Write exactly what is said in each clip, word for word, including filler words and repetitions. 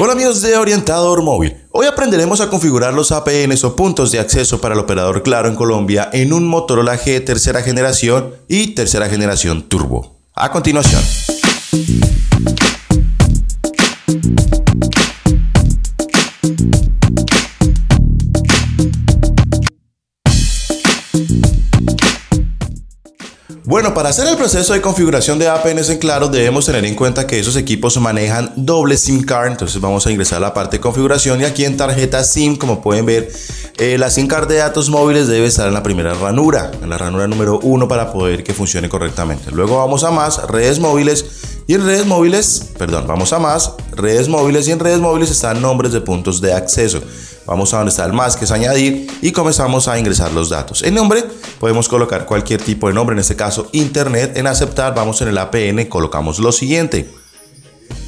Hola amigos de Orientador Móvil, hoy aprenderemos a configurar los A P Ns o puntos de acceso para el operador Claro en Colombia en un Motorola G tercera generación y tercera generación Turbo. A continuación. Bueno, para hacer el proceso de configuración de A P Ns en Claro debemos tener en cuenta que esos equipos manejan doble SIM card, entonces vamos a ingresar a la parte de configuración y aquí en tarjeta SIM, como pueden ver, eh, la SIM card de datos móviles debe estar en la primera ranura, en la ranura número uno para poder que funcione correctamente. Luego vamos a más, redes móviles y en redes móviles, perdón, vamos a más, redes móviles y en redes móviles están nombres de puntos de acceso. Vamos a donde está el más, que es añadir, y comenzamos a ingresar los datos. En nombre podemos colocar cualquier tipo de nombre, en este caso internet. En aceptar vamos en el A P N, colocamos lo siguiente: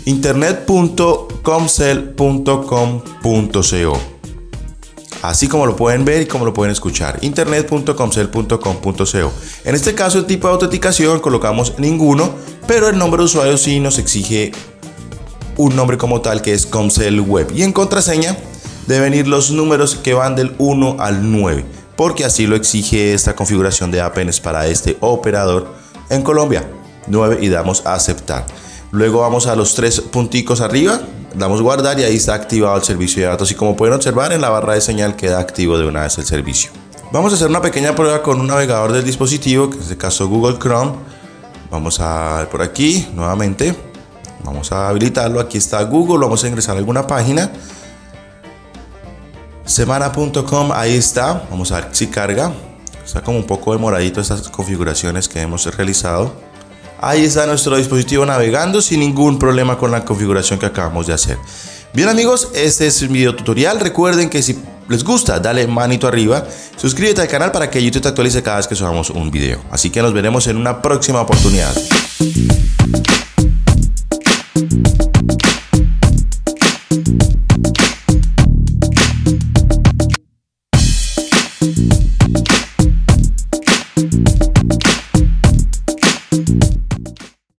internet punto comcel punto com punto co. Así como lo pueden ver y como lo pueden escuchar, internet punto comcel punto com punto co. En este caso el tipo de autenticación colocamos ninguno, pero el nombre de usuario sí nos exige un nombre como tal, que es COMCELWEB, y en contraseña deben ir los números que van del uno al nueve, porque así lo exige esta configuración de A P Ns para este operador en Colombia. nueve y damos a aceptar. Luego vamos a los tres punticos arriba, damos guardar y ahí está activado el servicio de datos, y como pueden observar en la barra de señal queda activo de una vez el servicio. Vamos a hacer una pequeña prueba con un navegador del dispositivo, que en este caso Google Chrome. Vamos a ir por aquí nuevamente, vamos a habilitarlo, aquí está Google, vamos a ingresar a alguna página. Semana punto com, ahí está, vamos a ver si carga. Está como un poco demoradito estas configuraciones que hemos realizado. Ahí está nuestro dispositivo navegando sin ningún problema con la configuración que acabamos de hacer. Bien amigos, este es el video tutorial. Recuerden que si les gusta, dale manito arriba, suscríbete al canal para que YouTube te actualice cada vez que subamos un video. Así que nos veremos en una próxima oportunidad.